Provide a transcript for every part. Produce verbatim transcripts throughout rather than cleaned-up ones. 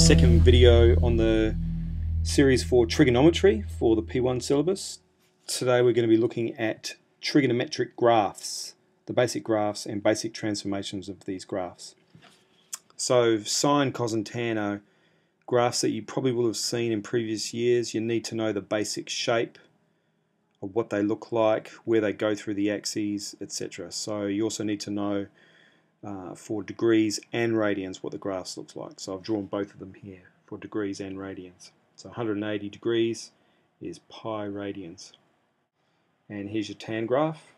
the second video on the series for trigonometry for the P one syllabus. Today we're going to be looking at trigonometric graphs, the basic graphs and basic transformations of these graphs. So sine, cos and tan are graphs that you probably will have seen in previous years. You need to know the basic shape of what they look like, where they go through the axes, et cetera. So you also need to know Uh, for degrees and radians what the graphs looks like. So I've drawn both of them here for degrees and radians. So one hundred eighty degrees is pi radians. And here's your tan graph.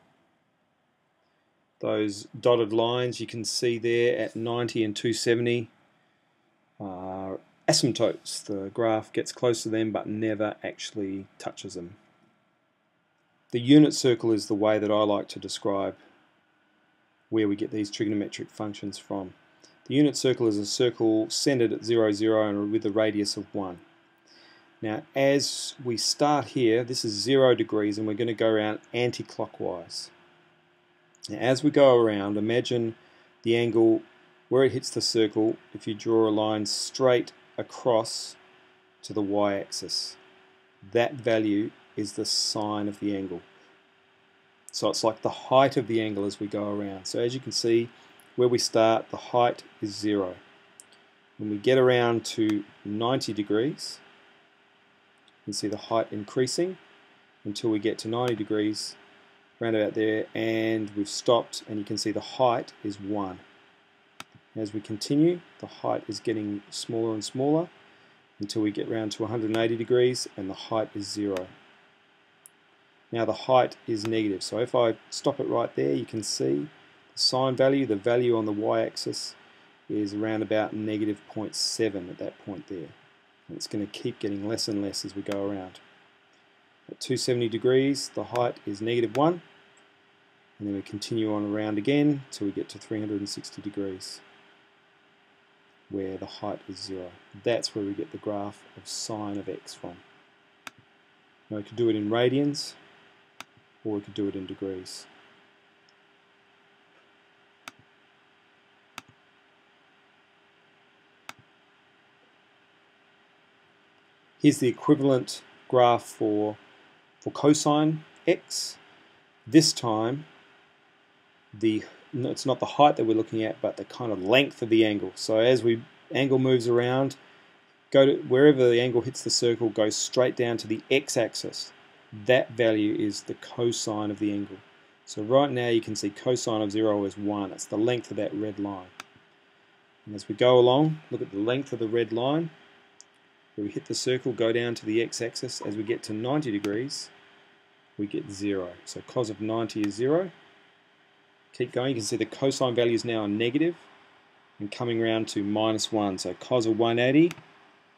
Those dotted lines you can see there at ninety and two seventy are asymptotes. The graph gets close to them but never actually touches them. The unit circle is the way that I like to describe where we get these trigonometric functions from. The unit circle is a circle centered at zero, zero and with a radius of one. Now as we start here, this is zero degrees and we're going to go around anti-clockwise. Now as we go around, imagine the angle where it hits the circle if you draw a line straight across to the y-axis. That value is the sine of the angle. So it's like the height of the angle as we go around. So as you can see, where we start, the height is zero. When we get around to ninety degrees, you can see the height increasing until we get to ninety degrees, around about there, and we've stopped, and you can see the height is one. As we continue, the height is getting smaller and smaller until we get round to one hundred eighty degrees, and the height is zero. Now the height is negative, so if I stop it right there, you can see the sine value, the value on the y-axis, is around about negative zero point seven at that point there. And it's going to keep getting less and less as we go around. At two seventy degrees, the height is negative one, and then we continue on around again until we get to three hundred sixty degrees, where the height is zero. That's where we get the graph of sine of x from. Now we could do it in radians, or we could do it in degrees. Here's the equivalent graph for, for cosine x. This time, the no, it's not the height that we're looking at, but the kind of length of the angle. So as we angle moves around, go to wherever the angle hits the circle, go straight down to the x-axis. That value is the cosine of the angle. So right now you can see cosine of zero is one. It's the length of that red line. And as we go along, look at the length of the red line. We hit the circle, go down to the x-axis. As we get to ninety degrees, we get zero. So cos of ninety is zero. Keep going. You can see the cosine value is now a negative and coming around to minus one. So cos of one hundred eighty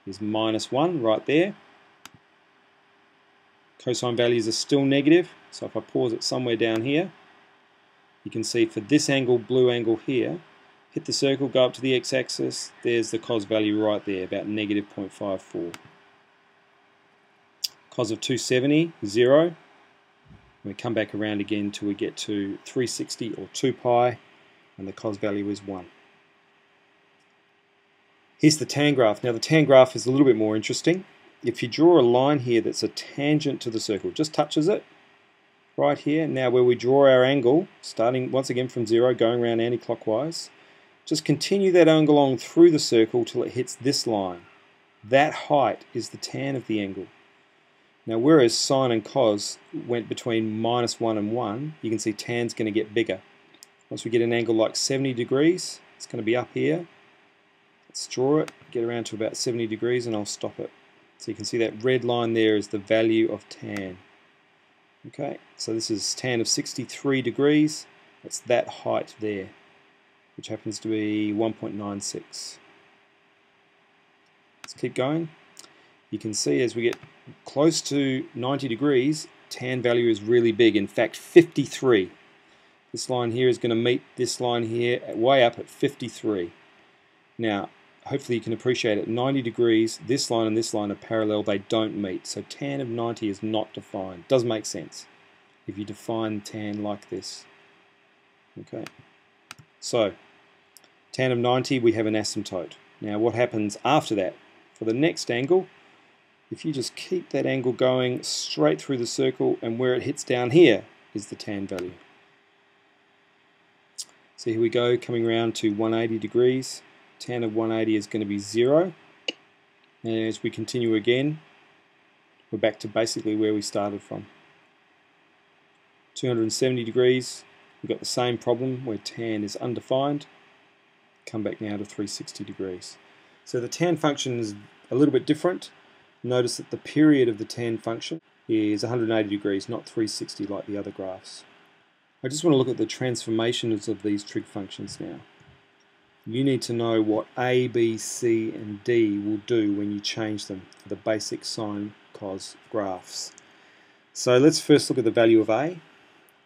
is minus one right there. Cosine values are still negative, so if I pause it somewhere down here, you can see for this angle, blue angle here, hit the circle, go up to the x-axis, there's the cos value right there, about negative zero point five four. Cos of two seventy, zero. We come back around again till we get to three sixty or two pi, and the cos value is one. Here's the tan graph. Now the tan graph is a little bit more interesting. If you draw a line here that's a tangent to the circle, just touches it right here. Now where we draw our angle, starting once again from zero, going around anti-clockwise, just continue that angle along through the circle till it hits this line. That height is the tan of the angle. Now whereas sine and cos went between minus one and one, you can see tan's going to get bigger. Once we get an angle like seventy degrees, it's going to be up here. Let's draw it, get around to about seventy degrees and I'll stop it. So you can see that red line there is the value of tan. Okay, so this is tan of sixty-three degrees. That's that height there, which happens to be one point nine six. Let's keep going. You can see as we get close to ninety degrees, tan value is really big. In fact, fifty-three. This line here is going to meet this line here at way up at fifty-three. Now, hopefully you can appreciate at ninety degrees, this line and this line are parallel, they don't meet. So tan of ninety is not defined. Doesn't make sense if you define tan like this. Okay. So tan of ninety, we have an asymptote. Now what happens after that? For the next angle, if you just keep that angle going straight through the circle, and where it hits down here is the tan value. So here we go, coming around to one hundred eighty degrees. Tan of one hundred eighty is going to be zero. And as we continue again, we're back to basically where we started from. two hundred seventy degrees, we've got the same problem where tan is undefined. Come back now to three hundred sixty degrees. So the tan function is a little bit different. Notice that the period of the tan function is one hundred eighty degrees, not three hundred sixty like the other graphs. I just want to look at the transformations of these trig functions now. You need to know what A, B, C and D will do when you change them for the basic sine cos graphs. So let's first look at the value of A.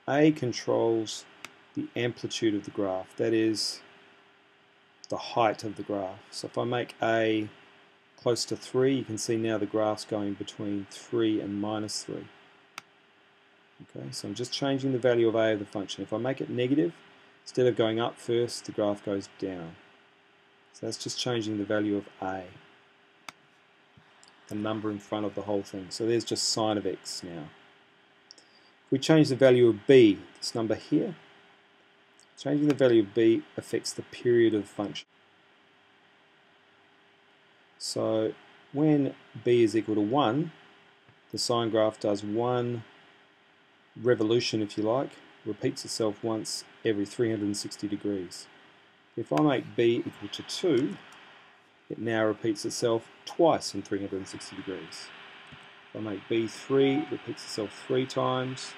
A controls the amplitude of the graph, that is the height of the graph. So if I make A close to three, you can see now the graph's going between three and minus three. Okay, so I'm just changing the value of A of the function. If I make it negative, instead of going up first, the graph goes down. So that's just changing the value of A, the number in front of the whole thing. So there's just sine of x now. If we change the value of B, this number here, changing the value of B affects the period of the function. So when B is equal to one, the sine graph does one revolution, if you like, repeats itself once every three hundred sixty degrees. If I make B equal to two, it now repeats itself twice in three hundred sixty degrees. If I make B three, it repeats itself three times,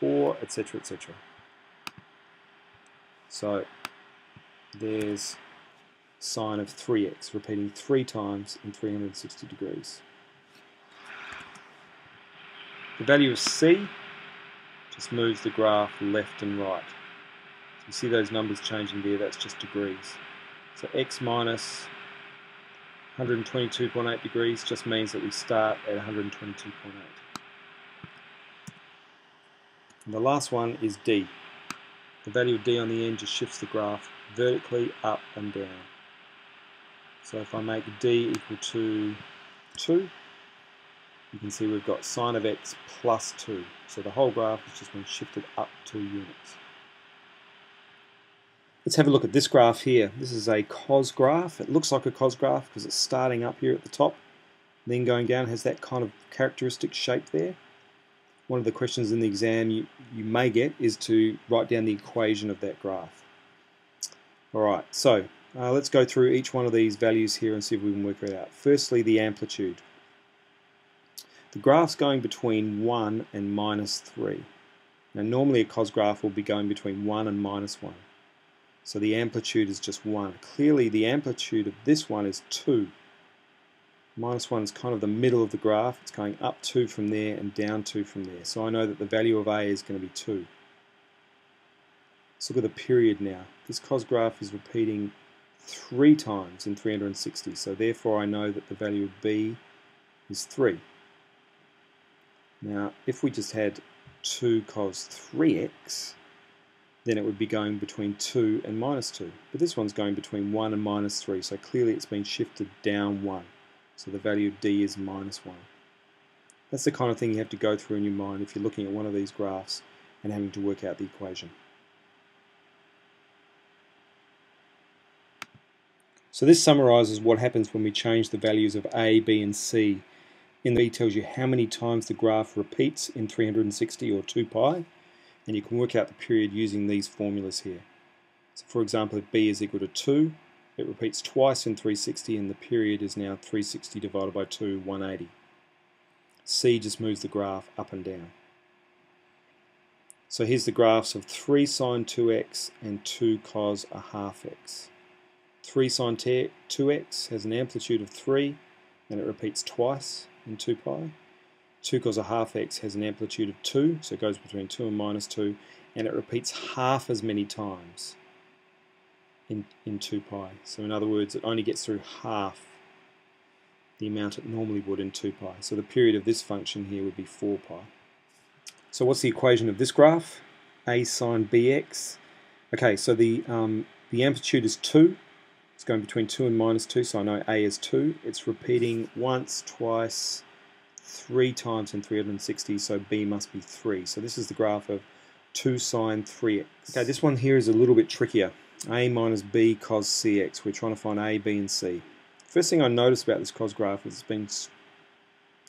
four, et cetera, et cetera. So there's sine of three x repeating three times in three hundred sixty degrees. The value of C just moves the graph left and right. So you see those numbers changing there, that's just degrees. So x minus one hundred twenty-two point eight degrees just means that we start at one hundred twenty-two point eight. And the last one is D. The value of D on the end just shifts the graph vertically up and down. So if I make D equal to two, you can see we've got sine of x plus two. So the whole graph has just been shifted up two units. Let's have a look at this graph here. This is a cos graph. It looks like a cos graph because it's starting up here at the top, then going down, has that kind of characteristic shape there. One of the questions in the exam you, you may get is to write down the equation of that graph. Alright, so uh, let's go through each one of these values here and see if we can work it out. Firstly, the amplitude. The graph's going between one and minus three. Now normally a cos graph will be going between one and minus one. So the amplitude is just one. Clearly the amplitude of this one is two. Minus one is kind of the middle of the graph. It's going up two from there and down two from there. So I know that the value of A is going to be two. Let's look at the period now. This cos graph is repeating three times in three hundred sixty. So therefore I know that the value of B is three. Now if we just had two cos three x, then it would be going between two and minus two. But this one's going between one and minus three. So clearly it's been shifted down one. So the value of D is minus one. That's the kind of thing you have to go through in your mind if you're looking at one of these graphs and having to work out the equation. So this summarizes what happens when we change the values of A, B and C. In the B tells you how many times the graph repeats in three hundred sixty or two pi, and you can work out the period using these formulas here. So for example, if B is equal to two, it repeats twice in three hundred sixty, and the period is now three hundred sixty divided by two, one hundred eighty. C just moves the graph up and down. So here's the graphs of three sine two x and two cos a half x. three sine two x has an amplitude of three, and it repeats twice in two pi. two cos a half x has an amplitude of two, so it goes between two and minus two, and it repeats half as many times In, in two pi. So in other words, it only gets through half the amount it normally would in two pi. So the period of this function here would be four pi. So what's the equation of this graph? A sine bx. Okay, so the, um, the amplitude is two. It's going between two and minus two, so I know A is two. It's repeating once, twice, three times in three hundred sixty, so B must be three. So this is the graph of two sine three x. Okay, this one here is a little bit trickier. A minus B cos C x. We're trying to find A, B, and C. First thing I notice about this cos graph is it's been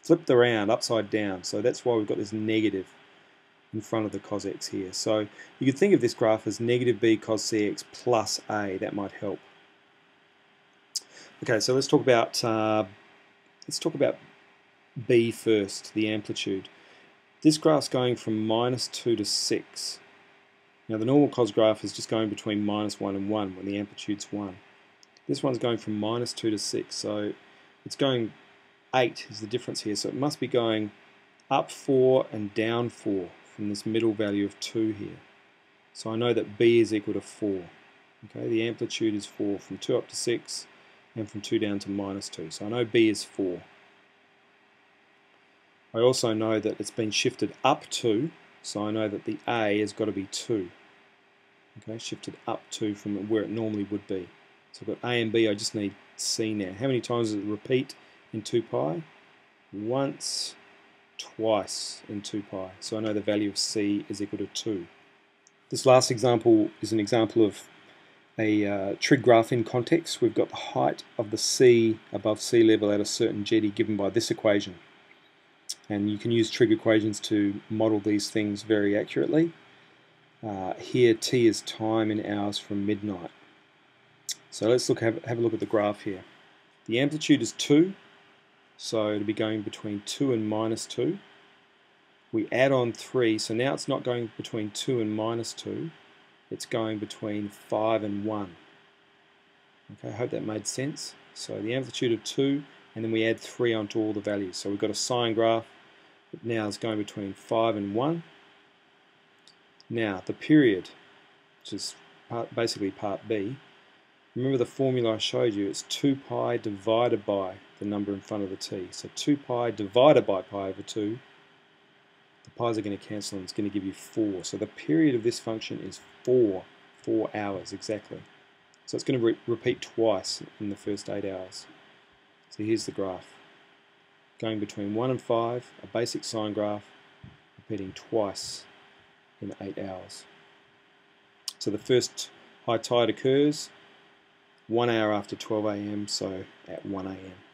flipped around, upside down, so that's why we've got this negative in front of the cos x here. So you could think of this graph as negative B cos C x plus A. That might help. Okay, so let's talk about uh, let's talk about B first, the amplitude. This graph's going from minus two to six. Now the normal cos graph is just going between minus one and one when the amplitude's one. This one's going from minus two to six, so it's going eight is the difference here, so it must be going up four and down four from this middle value of two here. So I know that B is equal to four. Okay, the amplitude is four from two up to six and from two down to minus two, so I know B is four. I also know that it's been shifted up two, so I know that the A has got to be two. Okay, shifted up two from where it normally would be. So I've got A and B, I just need C now. How many times does it repeat in two pi? Once, twice in two pi. So I know the value of C is equal to two. This last example is an example of a uh, trig graph in context. We've got the height of the sea above sea level at a certain jetty given by this equation. And you can use trig equations to model these things very accurately. Uh, here t is time in hours from midnight. So let's look have, have a look at the graph here. The amplitude is two, so it'll be going between two and minus two. We add on three, so now it's not going between two and minus two, it's going between five and one. Okay, I hope that made sense. So the amplitude of two, and then we add three onto all the values. So we've got a sine graph that now is going between five and one. Now the period, which is part, basically part B, remember the formula I showed you, it's two pi divided by the number in front of the t. So two pi divided by pi over two, the pi's are going to cancel and it's going to give you four. So the period of this function is four, four hours exactly. So it's going to re repeat twice in the first eight hours. So here's the graph. Going between one and five, a basic sine graph, repeating twice in eight hours. So the first high tide occurs one hour after twelve A M, so at one A M